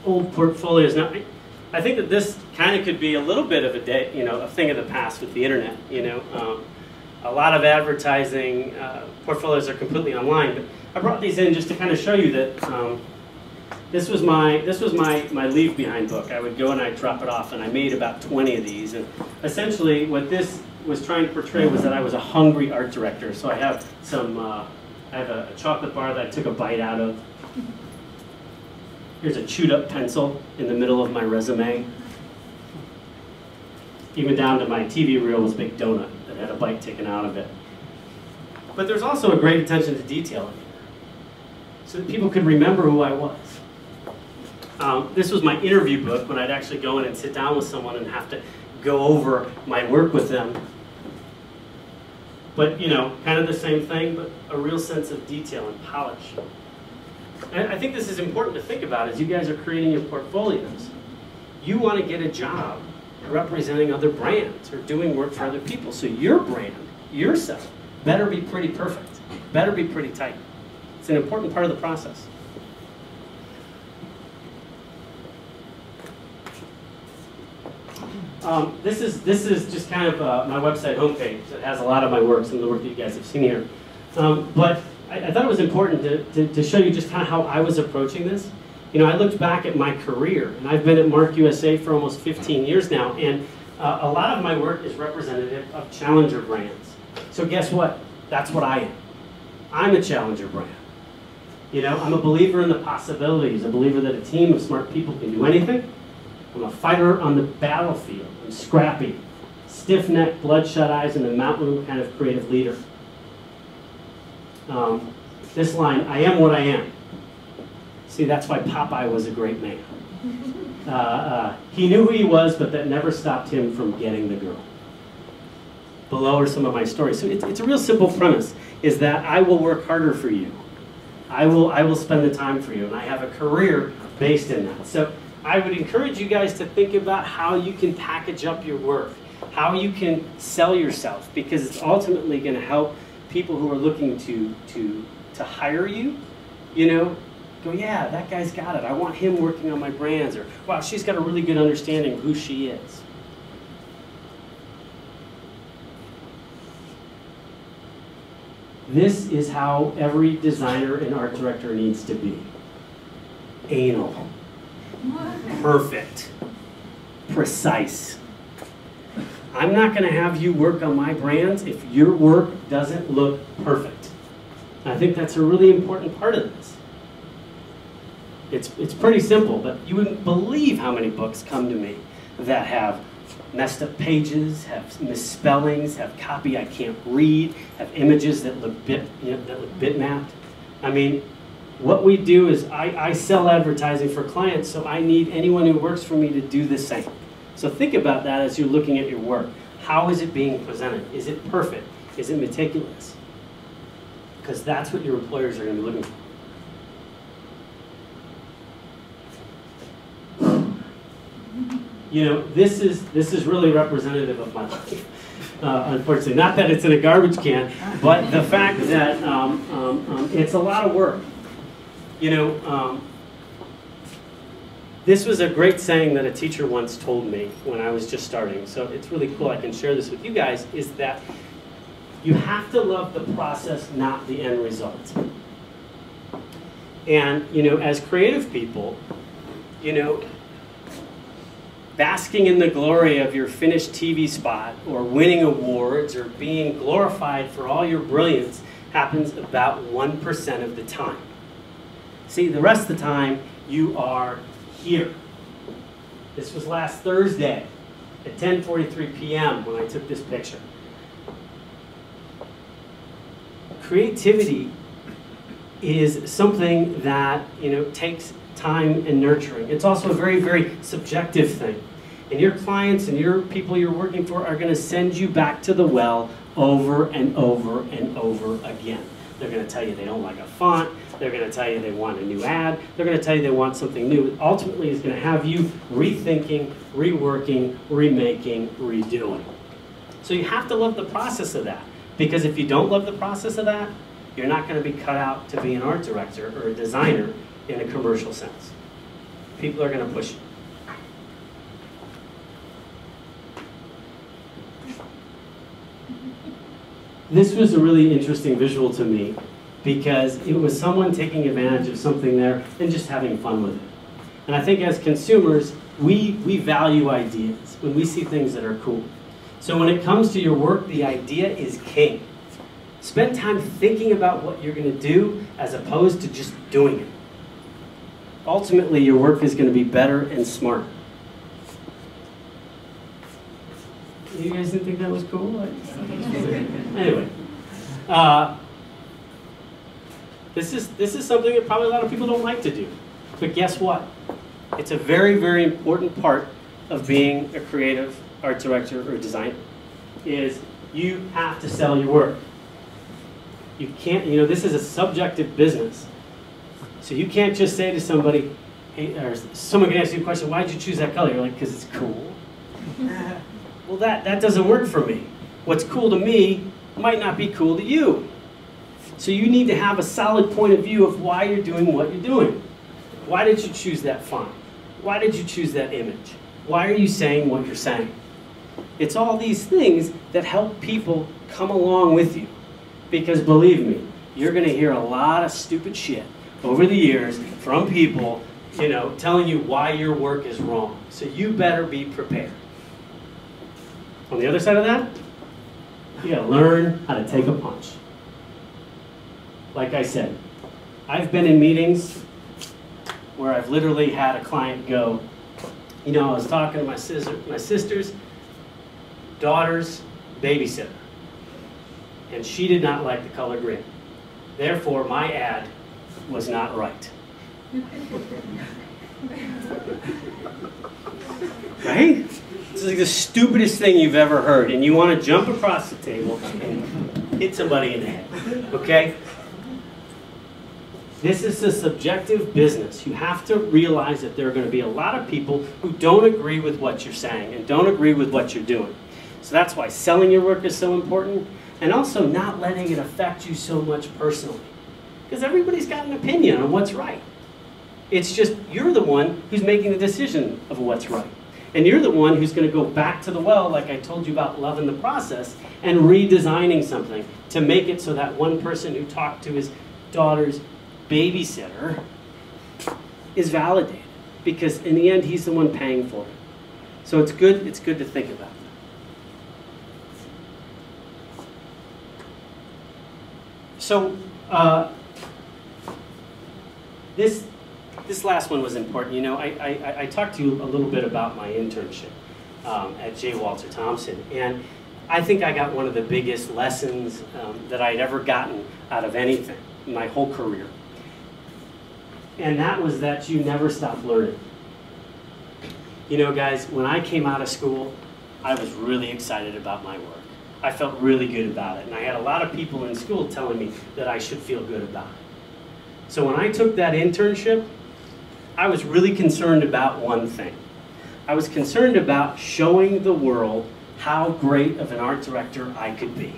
old portfolios. Now, I think that this kind of could be a little bit of a day, you know, a thing of the past with the internet. You know, um, a lot of advertising uh, portfolios are completely online, but I brought these in just to kind of show you that um, this was my this was my my leave behind book. I would go and I'd drop it off, and I made about twenty of these. And essentially, what this was trying to portray was that I was a hungry art director. So I have some uh, I have a, a chocolate bar that I took a bite out of. Here's a chewed up pencil in the middle of my resume. Even down to my T V reel was a big donut that had a bite taken out of it. But there's also a great attention to detail. So that people could remember who I was. Um, this was my interview book when I'd actually go in and sit down with someone and have to go over my work with them. But, you know, kind of the same thing, but a real sense of detail and polish. And I think this is important to think about as you guys are creating your portfolios. You want to get a job representing other brands or doing work for other people. So your brand, yourself, better be pretty perfect, better be pretty tight. It's an important part of the process. Um, this is this is just kind of uh, my website homepage. It has a lot of my work, some of the work that you guys have seen here. Um, but I, I thought it was important to, to, to show you just kind of how I was approaching this. You know, I looked back at my career, and I've been at MARC U S A for almost fifteen years now, and uh, a lot of my work is representative of challenger brands. So guess what? That's what I am. I'm a challenger brand. You know, I'm a believer in the possibilities, a believer that a team of smart people can do anything. I'm a fighter on the battlefield. I'm scrappy, stiff-necked, bloodshot eyes, and a mountain kind of creative leader. Um, this line, I am what I am. See, that's why Popeye was a great man. Uh, uh, he knew who he was, but that never stopped him from getting the girl. Below are some of my stories. So it's, it's a real simple premise, is that I will work harder for you. I will, I will spend the time for you, and I have a career based in that. So I would encourage you guys to think about how you can package up your work, how you can sell yourself, because it's ultimately going to help people who are looking to, to, to hire you, you know, go, yeah, that guy's got it. I want him working on my brands, or, wow, she's got a really good understanding of who she is. This is how every designer and art director needs to be. Anal. Perfect. Precise. I'm not going to have you work on my brands if your work doesn't look perfect. And I think that's a really important part of this. It's, it's pretty simple, but you wouldn't believe how many books come to me that have messed up pages, have misspellings, have copy I can't read, have images that look bit, you know, that look bitmapped. I mean, what we do is I, I sell advertising for clients, so I need anyone who works for me to do the same. So think about that as you're looking at your work. How is it being presented? Is it perfect? Is it meticulous? Because that's what your employers are going to be looking for. You know, this is, this is really representative of my life, uh, unfortunately. Not that it's in a garbage can, but the fact that um, um, um, it's a lot of work. You know, um, this was a great saying that a teacher once told me when I was just starting, so it's really cool I can share this with you guys, is that you have to love the process, not the end result. And, you know, as creative people, you know, basking in the glory of your finished T V spot or winning awards or being glorified for all your brilliance happens about one percent of the time. See, the rest of the time, you are here. This was last Thursday at ten forty-three p m when I took this picture. Creativity is something that, you know, takes time and nurturing. It's also a very, very subjective thing. And your clients and your people you're working for are going to send you back to the well over and over and over again. They're going to tell you they don't like a font. They're going to tell you they want a new ad. They're going to tell you they want something new. It ultimately is going to have you rethinking, reworking, remaking, redoing. So you have to love the process of that. Because if you don't love the process of that, you're not going to be cut out to be an art director or a designer in a commercial sense. People are going to push you. This was a really interesting visual to me because it was someone taking advantage of something there and just having fun with it. And I think as consumers, we, we value ideas when we see things that are cool. So when it comes to your work, the idea is king. Spend time thinking about what you're going to do as opposed to just doing it. Ultimately, your work is going to be better and smarter. You guys didn't think that was cool? Anyway, uh, this is this is something that probably a lot of people don't like to do. But guess what? It's a very, very important part of being a creative art director or designer. Is you have to sell your work. You can't. You know, this is a subjective business. So you can't just say to somebody, hey, or someone can ask you a question, why did you choose that color? You're like, because it's cool. Well, that, that doesn't work for me. What's cool to me might not be cool to you. So you need to have a solid point of view of why you're doing what you're doing. Why did you choose that font? Why did you choose that image? Why are you saying what you're saying? It's all these things that help people come along with you. Because believe me, you're going to hear a lot of stupid shit over the years from people, you know, telling you why your work is wrong. So you better be prepared. On the other side of that, you gotta learn how to take a punch. Like I said, I've been in meetings where I've literally had a client go, you know, I was talking to my sister, my sister's daughter's babysitter, and she did not like the color green. Therefore, my ad was not right. Right? This is like the stupidest thing you've ever heard, and you want to jump across the table and hit somebody in the head. Okay? This is a subjective business. You have to realize that there are going to be a lot of people who don't agree with what you're saying and don't agree with what you're doing. So that's why selling your work is so important, and also not letting it affect you so much personally. Because everybody's got an opinion on what's right. It's just you're the one who's making the decision of what's right. And you're the one who's going to go back to the well, like I told you about loving the process, and redesigning something to make it so that one person who talked to his daughter's babysitter is validated. Because in the end, he's the one paying for it. So it's good, it's good to think about that. So uh, this this last one was important. You know, I, I, I talked to you a little bit about my internship um, at J. Walter Thompson, and I think I got one of the biggest lessons um, that I had ever gotten out of anything in my whole career. And that was that you never stop learning. You know, guys, when I came out of school, I was really excited about my work. I felt really good about it. And I had a lot of people in school telling me that I should feel good about it. So when I took that internship, I was really concerned about one thing. I was concerned about showing the world how great of an art director I could be.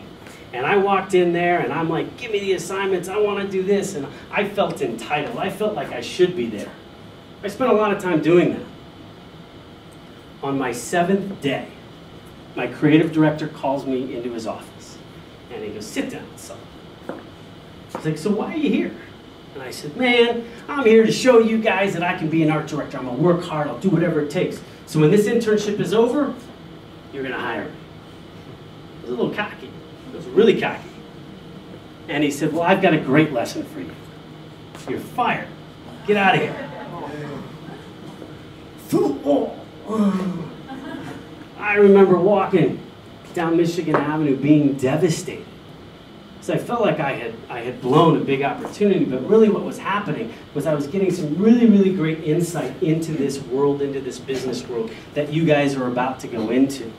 And I walked in there and I'm like, give me the assignments, I want to do this. And I felt entitled. I felt like I should be there. I spent a lot of time doing that. On my seventh day, my creative director calls me into his office. And he goes, sit down, son. He's like, so why are you here? And I said, man, I'm here to show you guys that I can be an art director. I'm going to work hard. I'll do whatever it takes. So when this internship is over, you're going to hire me. I was a little cocky. I was really cocky. And he said, well, I've got a great lesson for you. You're fired. Get out of here. I remember walking down Michigan Avenue being devastated. So I felt like I had, I had blown a big opportunity, but really what was happening was I was getting some really, really great insight into this world, into this business world that you guys are about to go into,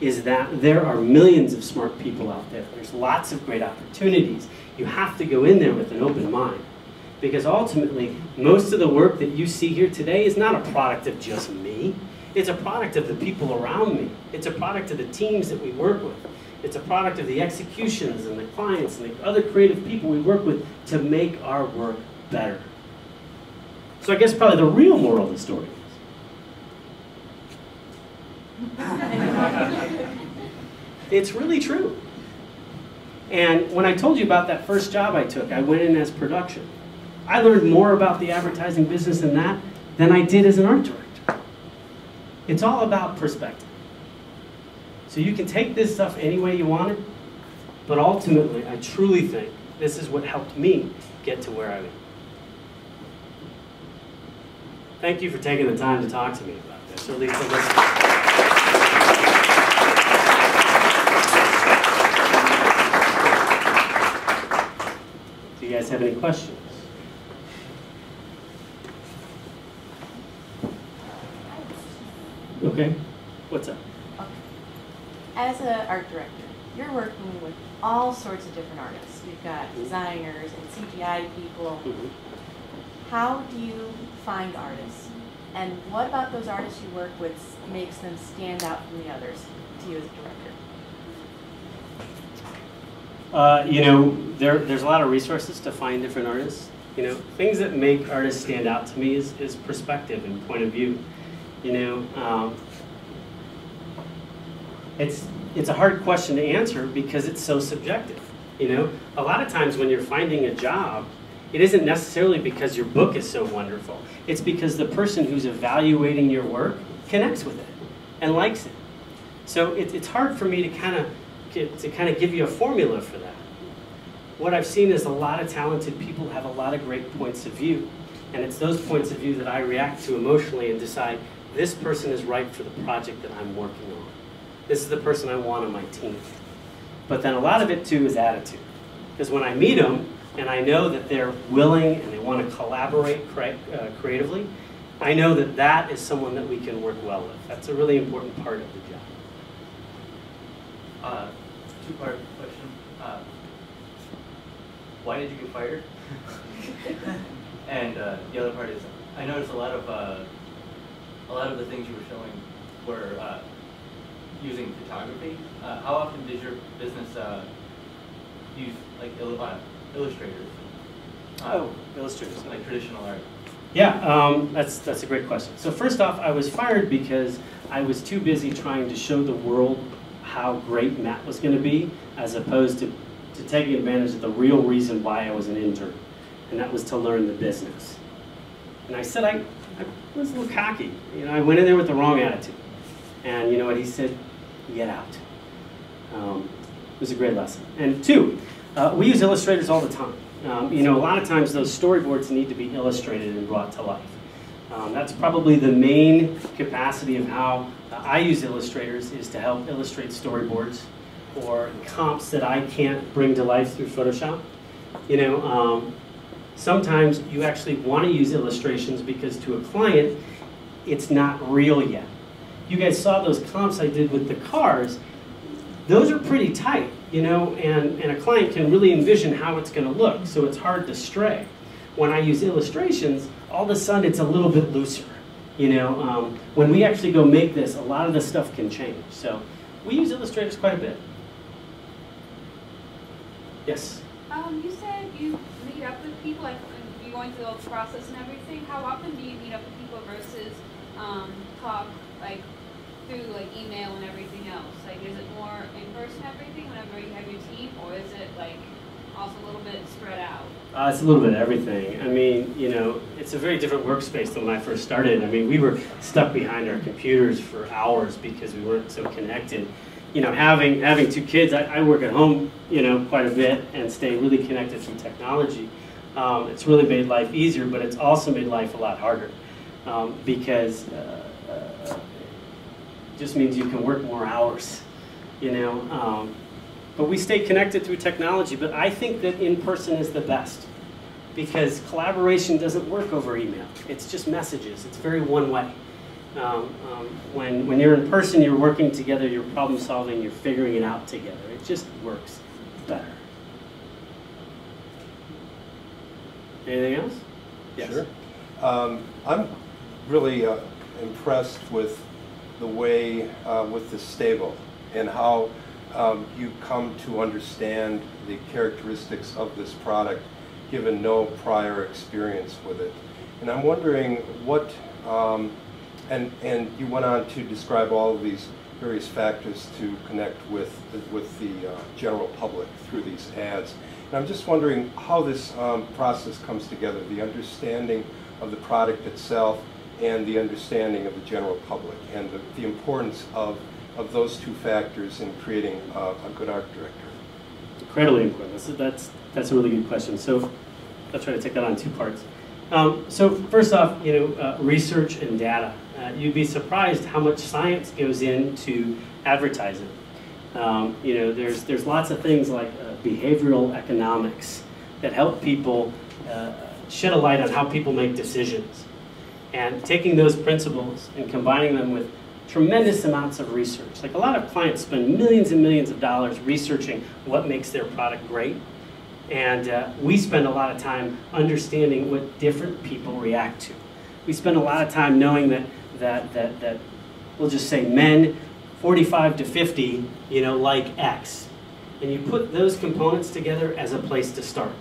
is that there are millions of smart people out there. There's lots of great opportunities. You have to go in there with an open mind, because ultimately, most of the work that you see here today is not a product of just me. It's a product of the people around me. It's a product of the teams that we work with. It's a product of the executions and the clients and the other creative people we work with to make our work better. So I guess probably the real moral of the story is, it's really true. And when I told you about that first job I took, I went in as production. I learned more about the advertising business in that than I did as an art director. It's all about perspective. So you can take this stuff any way you want it, but ultimately, I truly think this is what helped me get to where I am. Thank you for taking the time to talk to me about this, or at least to listen. Do you guys have any questions? Okay, what's up? As an art director, you're working with all sorts of different artists. You've got designers and C G I people. Mm-hmm. How do you find artists? And what about those artists you work with makes them stand out from the others to you as a director? Uh, you know, there, there's a lot of resources to find different artists. You know, things that make artists stand out to me is, is perspective and point of view. You know, um, It's, it's a hard question to answer because it's so subjective, you know? A lot of times when you're finding a job, it isn't necessarily because your book is so wonderful. It's because the person who's evaluating your work connects with it and likes it. So it, it's hard for me to kind of to kind of give you a formula for that. What I've seen is a lot of talented people have a lot of great points of view, and it's those points of view that I react to emotionally and decide, this person is right for the project that I'm working on. This is the person I want on my team. But then a lot of it, too, is attitude. Because when I meet them, and I know that they're willing and they want to collaborate cre uh, creatively, I know that that is someone that we can work well with. That's a really important part of the job. Uh, Two-part question. Uh, why did you get fired? And uh, the other part is, I noticed a lot of, uh, a lot of the things you were showing were uh, using photography. Uh, how often does your business uh, use like il uh, illustrators? Uh, oh, illustrators, like traditional art. Yeah, um, that's that's a great question. So first off, I was fired because I was too busy trying to show the world how great Matt was going to be, as opposed to to taking advantage of the real reason why I was an intern, and that was to learn the business. And I said I, I was a little cocky. You know, I went in there with the wrong attitude. And you know what he said? Get out. Um, it was a great lesson. And two, Uh, we use illustrators all the time. Um, you know, a lot of times those storyboards need to be illustrated and brought to life. Um, that's probably the main capacity of how uh, I use illustrators, is to help illustrate storyboards or comps that I can't bring to life through Photoshop. You know, um, sometimes you actually want to use illustrations because to a client, it's not real yet. You guys saw those comps I did with the cars. Those are pretty tight, you know, and, and a client can really envision how it's going to look, so it's hard to stray. When I use illustrations, all of a sudden it's a little bit looser. You know, um, when we actually go make this, a lot of the stuff can change. So we use illustrators quite a bit. Yes? Um, you said you meet up with people, like you're going through the whole process and everything. How often do you meet up with people versus um, talk, like through like email and everything else? Like, is it more in person everything whenever you have your team, or is it like also a little bit spread out? Uh, it's a little bit of everything. I mean, you know, it's a very different workspace than when I first started. I mean, we were stuck behind our computers for hours because we weren't so connected. You know, having having two kids, I, I work at home, you know, quite a bit and stay really connected through technology. Um, it's really made life easier, but it's also made life a lot harder um, because uh, uh, it just means you can work more hours, you know. Um, But we stay connected through technology, but I think that in person is the best because collaboration doesn't work over email. It's just messages. It's very one way. Um, um, when, when you're in person, you're working together, you're problem solving, you're figuring it out together. It just works better. Anything else? Yes. Sure. Um, I'm really uh, impressed with the way, uh, with the Stable and how Um, you come to understand the characteristics of this product given no prior experience with it. And I'm wondering what, um, and, and you went on to describe all of these various factors to connect with, with the uh, general public through these ads. And I'm just wondering how this um, process comes together, the understanding of the product itself and the understanding of the general public, and the, the importance of of those two factors in creating uh, a good art director? Incredibly important. That's, that's, that's a really good question. So I'll try to take that on two parts. Um, so first off, you know, uh, research and data. Uh, you'd be surprised how much science goes into advertising. Um, you know, there's, there's lots of things like uh, behavioral economics that help people uh, shed a light on how people make decisions. And taking those principles and combining them with tremendous amounts of research. Like, a lot of clients spend millions and millions of dollars researching what makes their product great. And uh, we spend a lot of time understanding what different people react to. We spend a lot of time knowing that, that, that, that we'll just say men forty-five to fifty, you know, like X. And you put those components together as a place to start.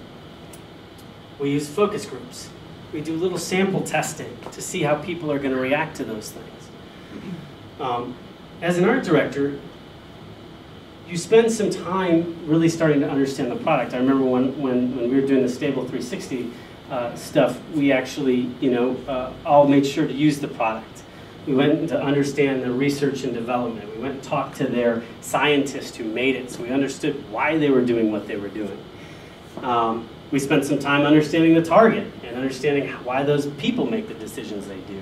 We use focus groups. We do little sample testing to see how people are going to react to those things. Um, as an art director, you spend some time really starting to understand the product. I remember when, when, when we were doing the Stable three sixty uh, stuff, we actually, you know, uh, all made sure to use the product. We went to understand the research and development. We went and talked to their scientists who made it, so we understood why they were doing what they were doing. Um, we spent some time understanding the target and understanding why those people make the decisions they do.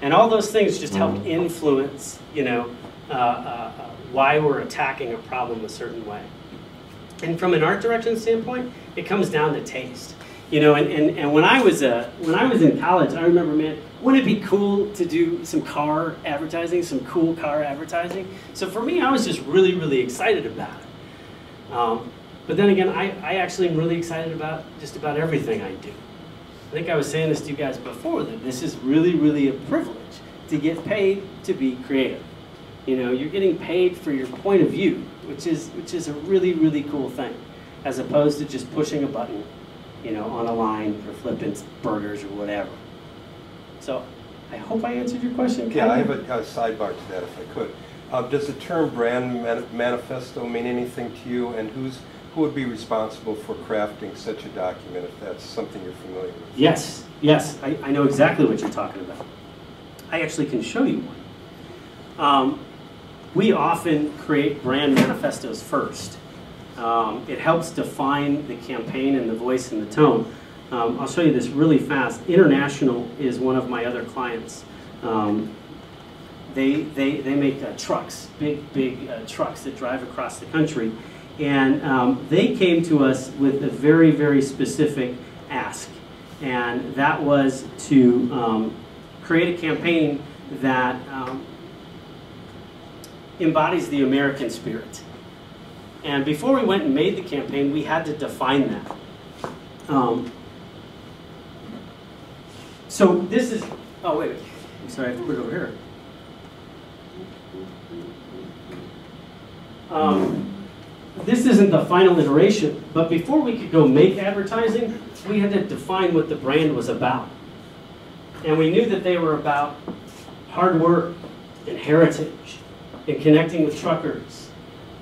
And all those things just help influence, you know, uh, uh, why we're attacking a problem a certain way. And from an art direction standpoint, it comes down to taste. You know, and, and, and when I was uh, when I was in college, I remember, man, wouldn't it be cool to do some car advertising, some cool car advertising? So for me, I was just really, really excited about it. Um, but then again, I, I actually am really excited about just about everything I do. I think I was saying this to you guys before, that this is really, really a privilege to get paid to be creative. You know, you're getting paid for your point of view, which is, which is a really, really cool thing, as opposed to just pushing a button, you know, on a line for flipping burgers or whatever. So I hope I answered your question. Yeah, I have a, a sidebar to that, if I could. Uh, does the term brand manifesto mean anything to you, and who's Who would be responsible for crafting such a document, if that's something you're familiar with? Yes, yes, I, I know exactly what you're talking about. I actually can show you one. Um, we often create brand manifestos first. Um, it helps define the campaign and the voice and the tone. Um, I'll show you this really fast. International is one of my other clients. Um, they, they, they make uh, trucks, big, big uh, trucks that drive across the country. And um, they came to us with a very, very specific ask. And that was to um, create a campaign that um, embodies the American spirit. And before we went and made the campaign, we had to define that. Um, so this is, oh wait, I'm sorry, I have to put it over here. Um, this isn't the final iteration, but before we could go make advertising, we had to define what the brand was about. And we knew that they were about hard work and heritage and connecting with truckers,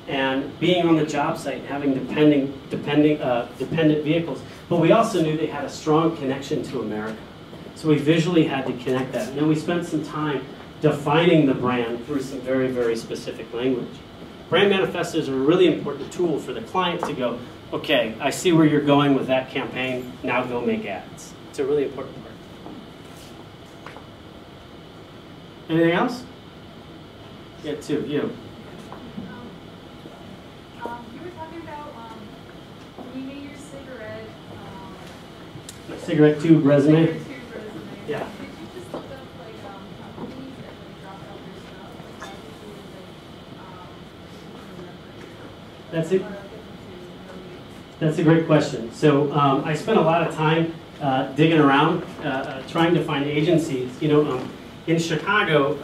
and being on the job site, having depending, depending, uh, dependent vehicles. But we also knew they had a strong connection to America. So we visually had to connect that. And then we spent some time defining the brand through some very, very specific language. Brand manifestos are a really important tool for the client to go, okay, I see where you're going with that campaign, now go make ads. It's a really important part. Anything else? Yeah, two, you. Cigarette tube resume. Cigarette tube resume. Yeah. Did you just look up like um, companies that like drop out their stuff? Like, um, That's it. That's a great question. So um, I spent a lot of time uh, digging around, uh, uh, trying to find agencies. You know, um, in Chicago, uh,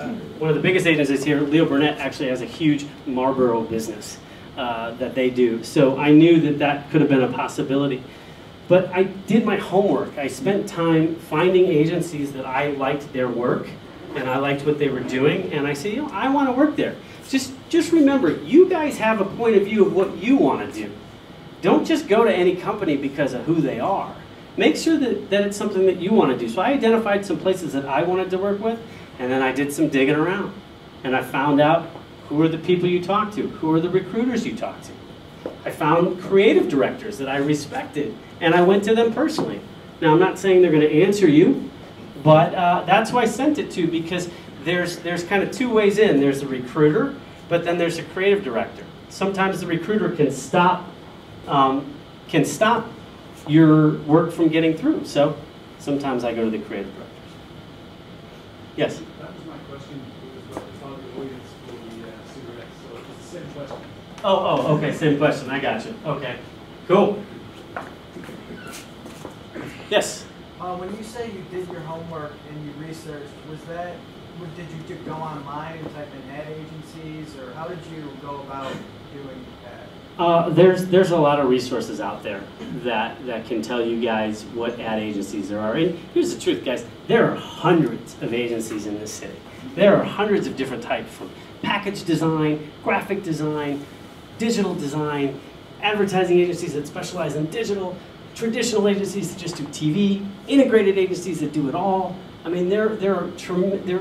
uh, one of the biggest agencies here, Leo Burnett, actually has a huge Marlboro business uh, that they do. So I knew that that could have been a possibility. But I did my homework. I spent time finding agencies that I liked their work and I liked what they were doing. And I said, you know, I want to work there. Just, just remember, you guys have a point of view of what you want to do. Don't just go to any company because of who they are. Make sure that, that it's something that you want to do. So I identified some places that I wanted to work with, and then I did some digging around. And I found out who are the people you talk to, who are the recruiters you talk to. I found creative directors that I respected, and I went to them personally. Now, I'm not saying they're going to answer you, but uh, that's who I sent it to, because there's, there's kind of two ways in. There's the recruiter, but then there's a creative director. Sometimes the recruiter can stop, um, can stop your work from getting through, so sometimes I go to the creative directors. Yes? That was my question. It was about the target audience for the uh, cigarettes, so it's the same question. Oh, oh, okay, same question, I got you. Okay, cool. Yes? Uh, when you say you did your homework and you researched, was that, did you go online and type in ad agencies, or how did you go about doing that? Uh, there's, there's a lot of resources out there that, that can tell you guys what ad agencies there are. And here's the truth, guys, there are hundreds of agencies in this city. There are hundreds of different types, from package design, graphic design, digital design, advertising agencies that specialize in digital, traditional agencies that just do T V, integrated agencies that do it all. I mean, there, there are there,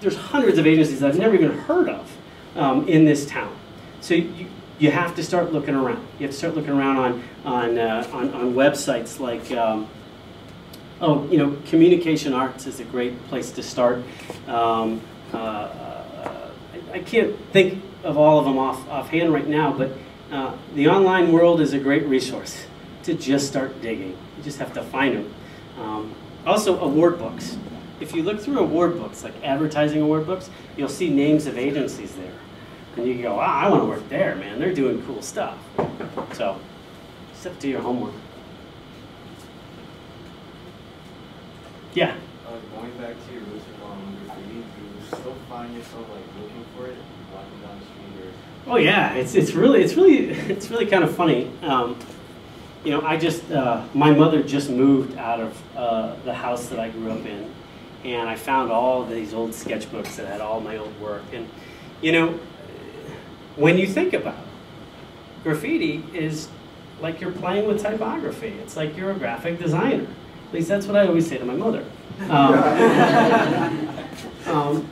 there's hundreds of agencies I've never even heard of um, in this town. So you, you have to start looking around. You have to start looking around on, on, uh, on, on websites like, um, oh, you know, Communication Arts is a great place to start. Um, uh, I can't think of all of them off, offhand right now, but uh, the online world is a great resource to just start digging. You just have to find them. Um, also, award books. If you look through award books, like advertising award books, you'll see names of agencies there. And you can go, wow, I want to work there, man. They're doing cool stuff. So, just have to do your homework. Yeah? Uh, going back to your roots of graffiti, do you still find yourself like looking for it, walking down the street? Or... Oh yeah, it's it's really it's really it's really kind of funny. Um, you know, I just uh, my mother just moved out of uh, the house that I grew up in, and I found all these old sketchbooks that had all my old work. And you know, when you think about it, graffiti is like you're playing with typography. It's like you're a graphic designer. At least that's what I always say to my mother. Um, um,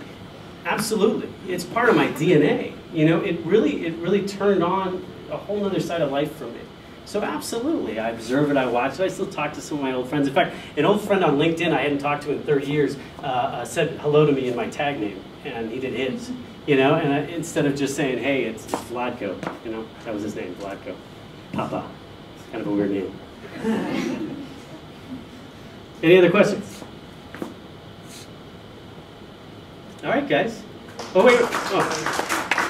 absolutely, it's part of my D N A. You know, it really, it really turned on a whole other side of life from it. So absolutely, I observe it, I watch it, I still talk to some of my old friends. In fact, an old friend on LinkedIn I hadn't talked to in thirty years uh, uh, said hello to me in my tag name, and he did his, you know, and I, instead of just saying, hey, it's Vladko, you know, that was his name, Vladko, Papa, it's kind of a weird name. Any other questions? All right, guys. Oh, wait, oh,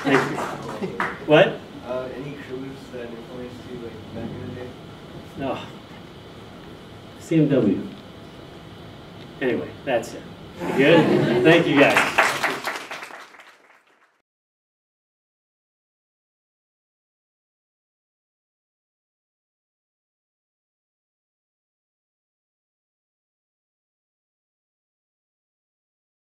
thank you. What? Uh, any crews that influenced you like back in the day? No. C M W. Anyway, that's it. You good? Thank you, guys.